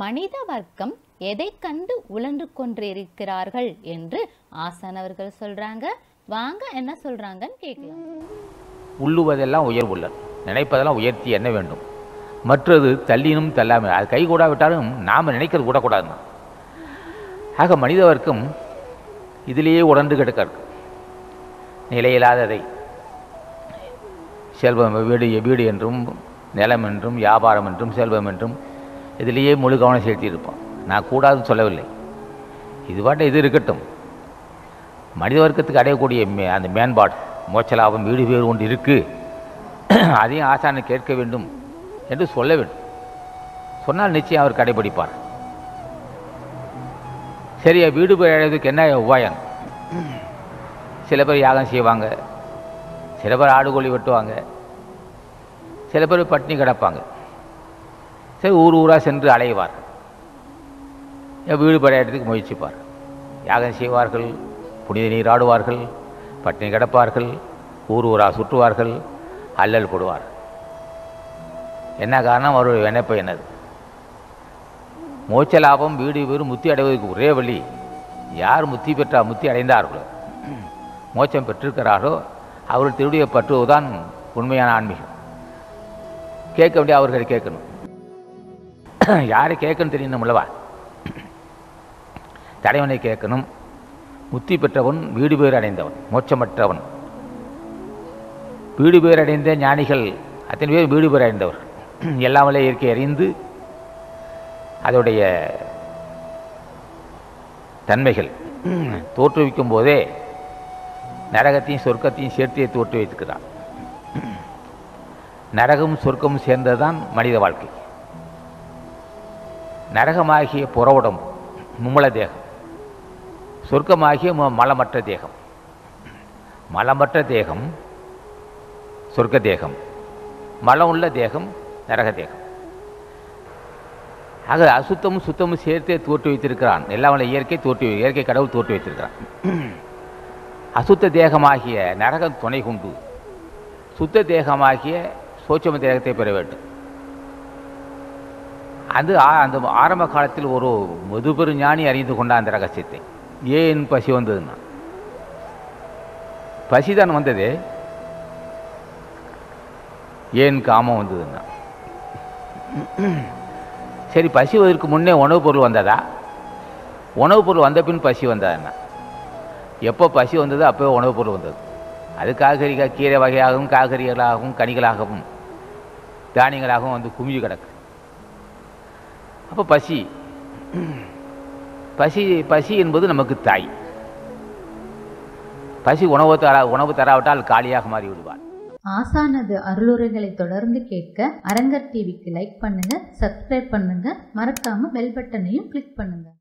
மனித வர்க்கம் எதை கண்டு உலன்று கொண்டிருக்கிறார்கள் என்று ஆசானவர்கள் சொல்றாங்க. வாங்க என்ன சொல்றாங்கன்னு கேட்கலாம். உள்ளுவதெல்லாம் உயர்வுள்ளன், நினைப்பதெல்லாம் உயர்த்தி என்ன வேண்டும், மற்றது தள்ளினும் தள்ளாமல் அது கை கூடாவிட்டாலும் நாம் நினைக்கிறது கூடக்கூடாதுன்னா. ஆக மனித வர்க்கம் இதிலேயே உடன்று கிடக்கிறது. நிலையில்லாததை செல்வம், வீடு என்றும் நிலம் என்றும் வியாபாரம் என்றும் செல்வம் என்றும் இதிலேயே முழு கவனம் செலுத்தியிருப்பான். நான் கூடாதுன்னு சொல்லவில்லை, இதுவாட்ட இது இருக்கட்டும். மனித வர்க்கத்துக்கு அடையக்கூடிய அந்த மேம்பாடு, மோச்சலாபம், வீடு பேர் ஒன்று இருக்குது, அதையும் ஆசானை கேட்க வேண்டும் என்று சொல்ல வேண்டும். சொன்னால் நிச்சயம் அவர் கடைபிடிப்பார். சரியா, வீடு பேர் அடைவதுக்கு என்ன உபாயம்? சில பேர் யாகம் செய்வாங்க, சில பேர் ஆடுகோழி வெட்டுவாங்க, சில பேர் பட்டினி கிடப்பாங்க, சரி ஊர் ஊராக சென்று அலைவார், வீடு படையாட்டத்துக்கு முயற்சிப்பார், யாகம் செய்வார்கள், புனித நீராடுவார்கள், பட்டினி கிடப்பார்கள், ஊர் ஊராக சுற்றுவார்கள், அல்லல் போடுவார். என்ன காரணம்? அவருடைய வினைப்பு என்னது? மோட்ச லாபம், வீடு வீடு முத்தி அடைவதற்கு ஒரே வழி, யார் முத்தி அடைந்தார்களோ, மோட்சம் பெற்றிருக்கிறார்களோ அவர்கள் திருடைய பற்றுவதுதான் உண்மையான ஆன்மீகம். கேட்க வேண்டிய அவர்கள் கேட்கணும். யாரை கேட்கணும் தெரியணும் அல்லவா? தலைவனை கேட்கணும். முத்தி பெற்றவன், வீடு பேர் அடைந்தவன், மோட்சமற்றவன். வீடு பேர் அடைந்த ஞானிகள் அத்தனை பேர் வீடு பேர் அடைந்தவர். எல்லாமலே இயற்கை அறிந்து அதோடைய தன்மைகள் தோற்றுவிக்கும் போதே நரகத்தையும் சொர்க்கத்தையும் சேர்த்தே தோற்று வைத்துக்கிறான். நரகமும் சொர்க்கமும் சேர்ந்ததுதான் மனித வாழ்க்கை. நரகமாகிய புற உடம்பு மும்மல தேகம், சொர்க்கமாகிய மலமற்ற தேகம். மலமற்ற தேகம் சொர்க்க தேகம், மலம் உள்ள தேகம் நரக தேகம். ஆக அசுத்தமும் சுத்தமும் சேர்த்தே தோற்று வைத்திருக்கிறான். எல்லாமே இயற்கை இயற்கை கடவுள் தோற்று வைத்திருக்கிறான். அசுத்த தேகமாகிய நரகம் துணை கொண்டு சுத்த தேகமாகிய சோட்சம தேகத்தை பெற வேண்டும். அது அந்த ஆரம்ப காலத்தில் ஒரு முதுபெரு ஞானி அறிந்து கொண்டான் அந்த ரகசியத்தை. ஏன் பசி வந்ததுன்னா, பசிதான் வந்தது. ஏன் காமம் வந்ததுன்னா, சரி பசிவதற்கு முன்னே உணவுப் பொருள் வந்ததா? உணவுப் பொருள் வந்த பின் பசி வந்ததுன்னா, எப்போ பசி வந்தது அப்போ உணவுப் பொருள் வந்தது. அது காய்கறிகள், கீரை வகையாகவும் காய்கறிகளாகவும் கனிகளாகவும் தானியங்களாகவும் வந்து குமிஞ்சு கிடக்கு. அப்போ பசி பசி பசி என்பது நமக்கு தாய். பசி உணவு தராவிட்டால் காலியாக மாறி விடுவார். ஆசானது அருளுரைகளை தொடர்ந்து கேட்க அரங்கர் டிவிக்கு லைக் பண்ணுங்க, சப்ஸ்கிரைப் பண்ணுங்க, மறக்காம பெல் பட்டனையும் கிளிக் பண்ணுங்க.